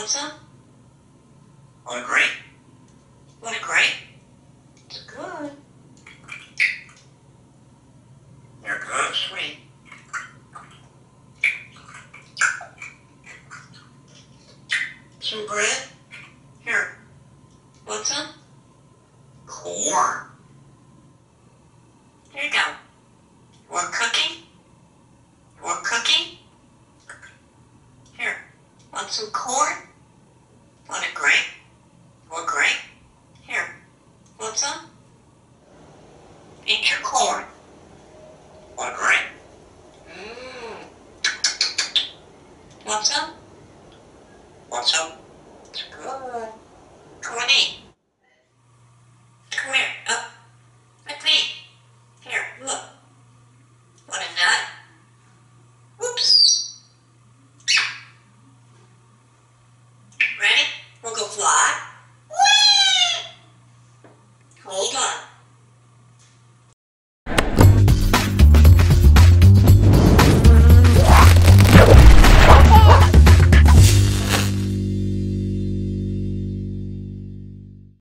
Alexa? What a great. What a great. It's good. There it goes. Great. Some bread? Here. Want some? Corn. There you go. Want cookie? Want cookie? Here. Want some corn? Want a grape? Want grape? Here. Want some? Eat your corn. Want a grape? Mmm. Want some? Want some? It's good. Come on in. Come here. Up. With me. Here. Look. Want a nut? Whoops.